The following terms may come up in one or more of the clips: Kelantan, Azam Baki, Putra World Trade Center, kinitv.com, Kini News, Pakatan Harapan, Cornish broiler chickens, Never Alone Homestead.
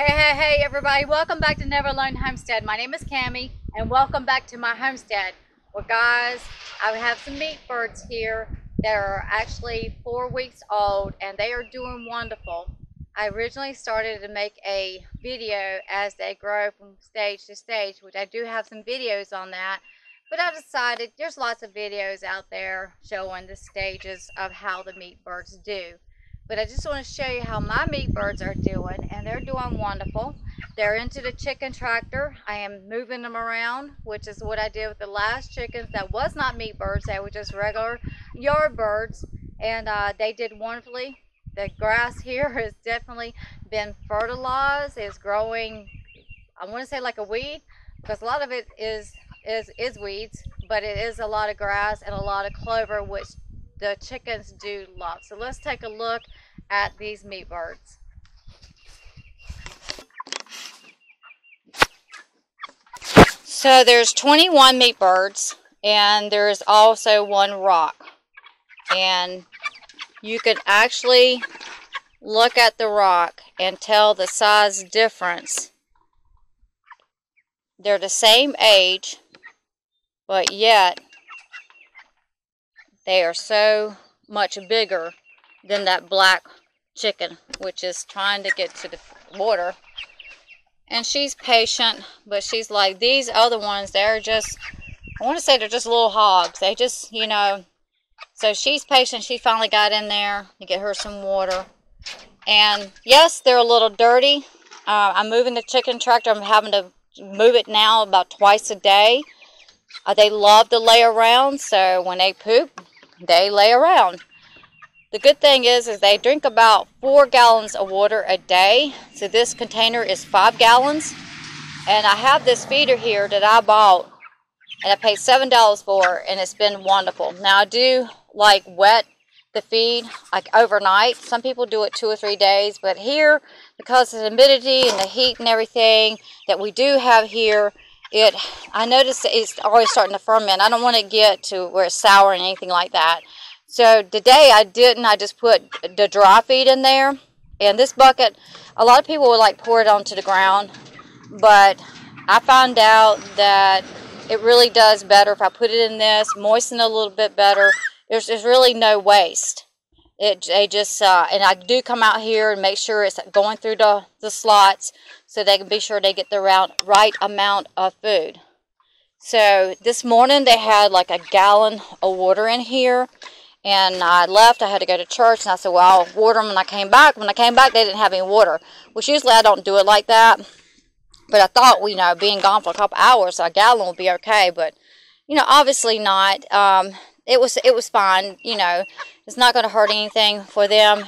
Hey everybody, welcome back to Never Alone Homestead. My name is Cammie and welcome back to my homestead. Well guys, I have some meat birds here that are actually 4 weeks old and they are doing wonderful. I originally started to make a video as they grow from stage to stage, which I do have some videos on that, but I decided there's lots of videos out there showing the stages of how the meat birds do. But I just want to show you how my meat birds are doing, and they're doing wonderful. They're into the chicken tractor. I am moving them around, which is what I did with the last chickens that was not meat birds. They were just regular yard birds, and they did wonderfully. The grass here has definitely been fertilized. It's growing, I want to say like a weed, because a lot of it is weeds, but it is a lot of grass and a lot of clover, which the chickens do love. So let's take a look at these meat birds. So there's 21 meat birds, and there's also one rock. And you could actually look at the rock and tell the size difference. They're the same age, but yet they are so much bigger than that black chicken, which is trying to get to the water. And she's patient, but she's like, these other ones, they're just, I want to say they're just little hogs. They just, you know, so she's patient. She finally got in there to get her some water. And yes, they're a little dirty. I'm moving the chicken tractor. I'm having to move it now about twice a day. They love to lay around, so when they poop, they lay around. The good thing is they drink about 4 gallons of water a day. So this container is 5 gallons. And I have this feeder here that I bought and I paid $7 for, and it's been wonderful. Now I do like wet the feed like overnight. Some people do it 2 or 3 days, but here, because of the humidity and the heat and everything that we do have here, I noticed it's already starting to ferment. I don't want to get to where it's sour and anything like that. So today I didn't. I just put the dry feed in there. And this bucket, a lot of people would like pour it onto the ground. But I found out that it really does better if I put it in this, moisten it a little bit better. There's really no waste. And I do come out here and make sure it's going through the slots so they can be sure they get the right amount of food. So this morning they had like a gallon of water in here, and I left. I had to go to church, and I said, well, I'll water them when I came back. When I came back, they didn't have any water, which usually I don't do it like that. But I thought, you know, being gone for a couple hours, so a gallon would be okay. But, you know, obviously not. It was fine, you know. It's not going to hurt anything for them.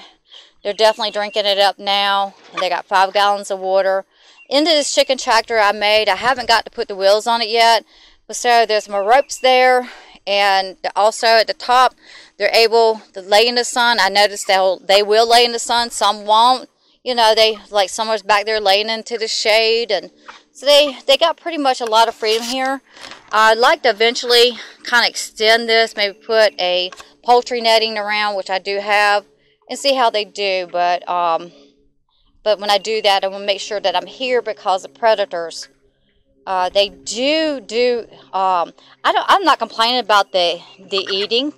They're definitely drinking it up now. They got 5 gallons of water. Into this chicken tractor I made, I haven't got to put the wheels on it yet. So there's more ropes there. And also at the top, they're able to lay in the sun. I noticed they will lay in the sun. Some won't. You know, they like somewhere's back there laying into the shade. And so they got pretty much a lot of freedom here. I'd like to eventually kind of extend this, maybe put a poultry netting around, which I do have, and see how they do. But when I do that, I want to make sure that I'm here, because the predators, they do. I'm not complaining about the eating.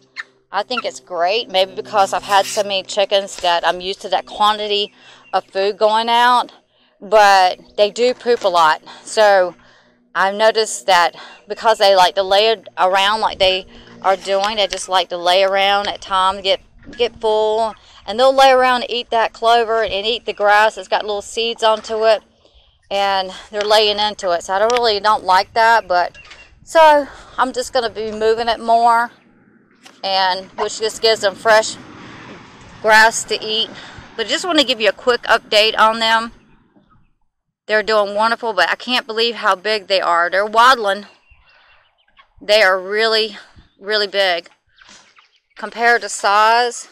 I think it's great. Maybe because I've had so many chickens that I'm used to that quantity of food going out. But they do poop a lot, so I've noticed that because they like to lay around like they are doing, they just like to lay around at times, get full, and they'll lay around and eat that clover and eat the grass that's got little seeds onto it, and they're laying into it. So I don't really like that, but so I'm just going to be moving it more, and which just gives them fresh grass to eat. But I just want to give you a quick update on them. They're doing wonderful, but I can't believe how big they are. They're waddling. They are really, really big. Compared to size,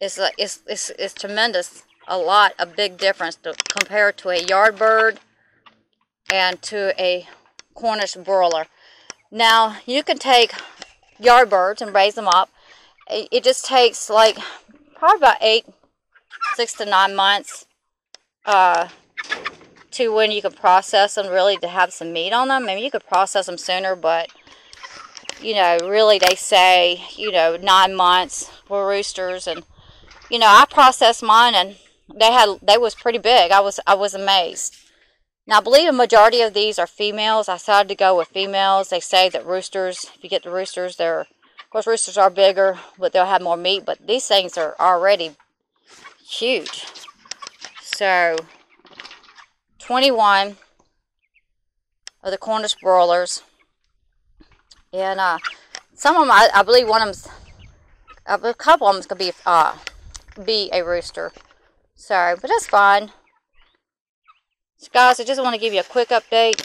it's tremendous. A lot, a big difference compared to a yard bird and to a Cornish broiler. Now, you can take yard birds and raise them up. It just takes like probably about 6 to 9 months to when you could process them, really, to have some meat on them. I mean, you could process them sooner, but, you know, really they say, you know, 9 months for roosters. And, you know, I processed mine, and they was pretty big. I was amazed. Now, I believe a majority of these are females. I decided to go with females. They say that roosters, if you get the roosters, they're, of course, roosters are bigger, but they'll have more meat. But these things are already huge. So, 21 of the Cornish broilers. And some of them, I believe one of them's, a couple of them's going to be a rooster. So, but that's fine. So guys, I just want to give you a quick update.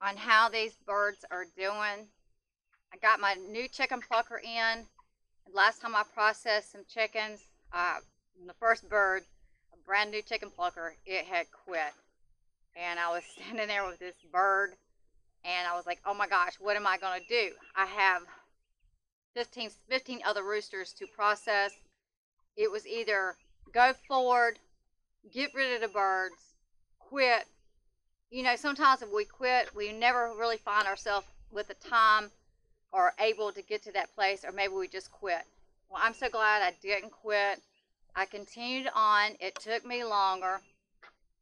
On how these birds are doing. I got my new chicken plucker in. Last time I processed some chickens, the first bird, a brand new chicken plucker, it had quit. And I was standing there with this bird, and I was like, oh my gosh, what am I going to do? I have 15 other roosters to process. It was either go forward, get rid of the birds, quit. You know, sometimes if we quit, we never really find ourselves with the time or able to get to that place, or maybe we just quit. Well, I'm so glad I didn't quit. I continued on. It took me longer.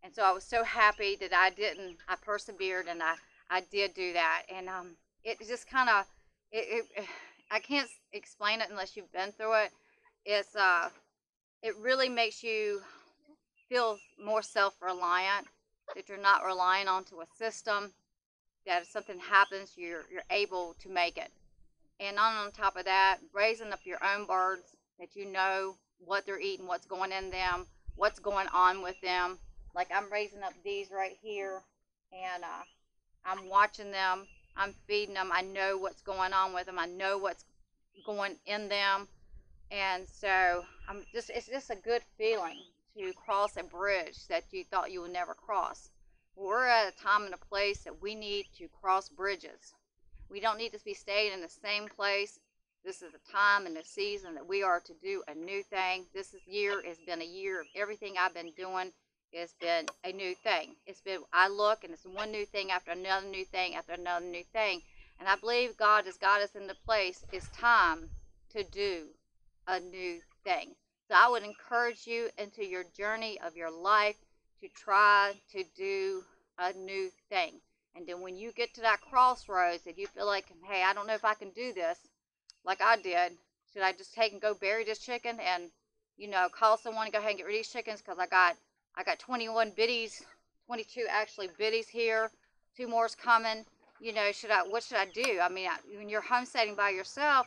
And so I was so happy that I didn't. I persevered, and I did do that. And it just kind of, I can't explain it unless you've been through it. It's it really makes you feel more self-reliant, that you're not relying onto a system, that if something happens, you're able to make it. And on top of that, raising up your own birds, that you know what they're eating, what's going in them, what's going on with them. Like I'm raising up these right here, and I'm watching them, I'm feeding them, I know what's going on with them, I know what's going in them. And so it's just a good feeling to cross a bridge that you thought you would never cross. We're at a time and a place that we need to cross bridges. We don't need to be staying in the same place. This is the time and the season that we are to do a new thing. This year has been a year of everything I've been doing. It's been a new thing. It's been, I look, and it's one new thing after another new thing after another new thing. And I believe God has got us in the place. It's time to do a new thing. So I would encourage you into your journey of your life to try to do a new thing. And then when you get to that crossroads that you feel like, hey, I don't know if I can do this like I did. Should I just take and go bury this chicken and, you know, call someone and go ahead and get rid of these chickens? Because I got 21 biddies, 22 actually biddies here. 2 more's coming. You know, what should I do? I mean, when you're homesteading by yourself,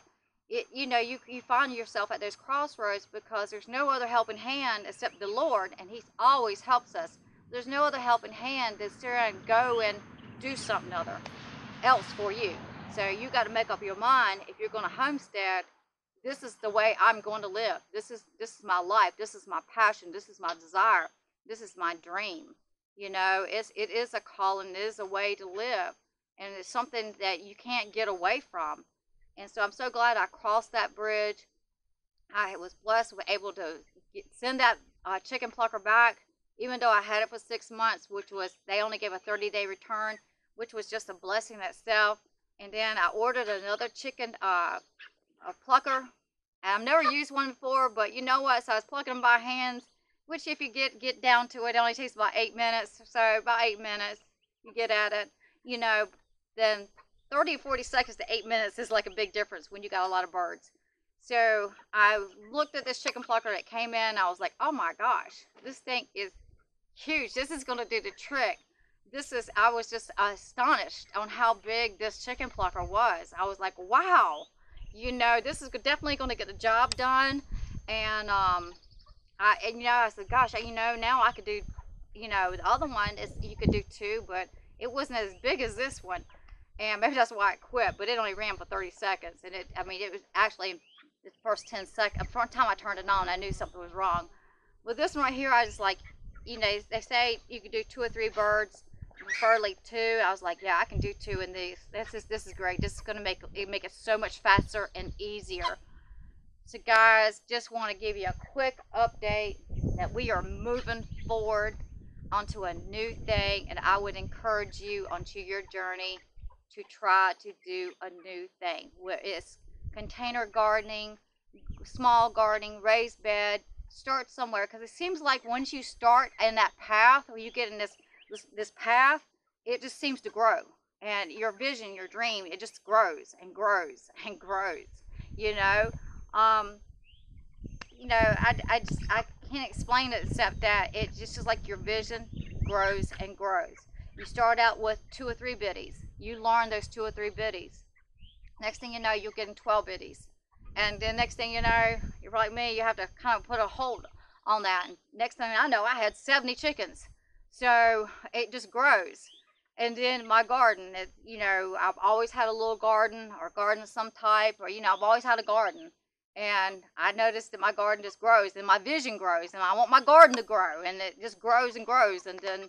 you know, you find yourself at those crossroads because there's no other helping hand except the Lord, and He always helps us. There's no other helping hand that's there and go and do something else for you. So you got to make up your mind, if you're going to homestead, this is the way I'm going to live. This is my life. This is my passion. This is my desire. This is my dream. You know, it is a calling. It is a way to live, and it's something that you can't get away from. And so I'm so glad I crossed that bridge. I was blessed to be able to send that chicken plucker back, even though I had it for 6 months, which was, they only gave a 30-day return, which was just a blessing in itself. And then I ordered another chicken plucker. And I've never used one before, but you know what? So I was plucking them by hands, which if you get down to it, it only takes about 8 minutes. So about 8 minutes, you get at it, you know, then 30 or 40 seconds to 8 minutes is like a big difference when you got a lot of birds. So I looked at this chicken plucker that came in, and I was like, oh my gosh, this thing is huge. This is going to do the trick. I was just astonished on how big this chicken plucker was. I was like, wow, you know, this is definitely going to get the job done. And, you know, I said, gosh, you know, now I could do, you know, the other one is, you could do 2, but it wasn't as big as this one. And maybe that's why I quit, but it only ran for 30 seconds. And I mean, it was actually the first 10 seconds. The first time I turned it on, I knew something was wrong. With this one right here, I just like, you know, they say you can do 2 or 3 birds, preferably 2. I was like, yeah, I can do 2 in these. This is great. This is going to make it so much faster and easier. So guys, just want to give you a quick update that we are moving forward onto a new thing, and I would encourage you onto your journey to try to do a new thing, where it's container gardening, small gardening, raised bed. Start somewhere, because it seems like once you start in that path, or you get in this path, it just seems to grow, and your vision, your dream, it just grows and grows and grows, you know. I can't explain it, except that it's just like your vision grows and grows. You start out with 2 or 3 biddies. You learn those 2 or 3 biddies. Next thing you know, you're getting 12 biddies. And then next thing you know, you're like me, you have to kind of put a hold on that. And next thing I know, I had 70 chickens. So it just grows. And then my garden, I've always had a little garden, or garden of some type, or, I've always had a garden. And I noticed that my garden just grows, and my vision grows, and I want my garden to grow, and it just grows and grows. And then,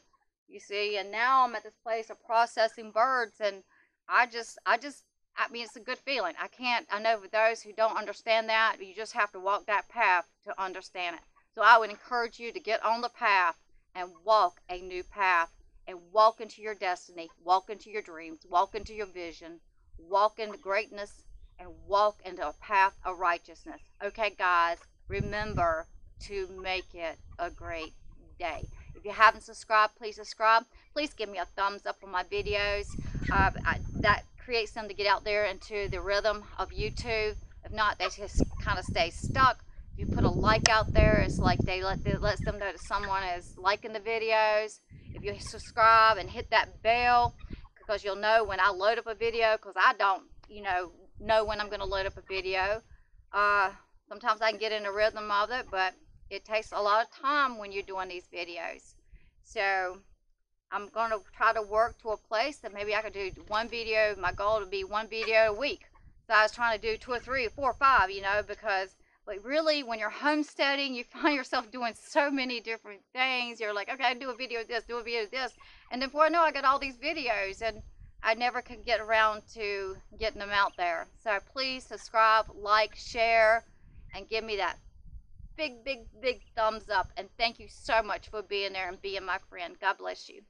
and now I'm at this place of processing birds, and I mean, it's a good feeling. I know for those who don't understand that, you just have to walk that path to understand it. So I would encourage you to get on the path and walk a new path, and walk into your destiny, walk into your dreams, walk into your vision, walk into greatness, and walk into a path of righteousness. Okay, guys, remember to make it a great day. If you haven't subscribed, please subscribe. Please give me a thumbs up on my videos. That creates them to get out there into the rhythm of YouTube. If not, they just kind of stay stuck. If you put a like out there, it's like it lets them know that someone is liking the videos. If you subscribe and hit that bell, because you'll know when I load up a video, because I don't, know when I'm going to load up a video. Sometimes I can get in a rhythm of it, but it takes a lot of time when you're doing these videos. So I'm going to try to work to a place that maybe I could do 1 video. My goal would be 1 video a week. So I was trying to do 2 or 3 or 4 or 5, because really when you're homesteading, you find yourself doing so many different things. You're like, okay, do a video of this, do a video of this. And then before I know, I got all these videos, and I never could get around to getting them out there. So please subscribe, like, share, and give me that big, big, big thumbs up. And thank you so much for being there and being my friend. God bless you.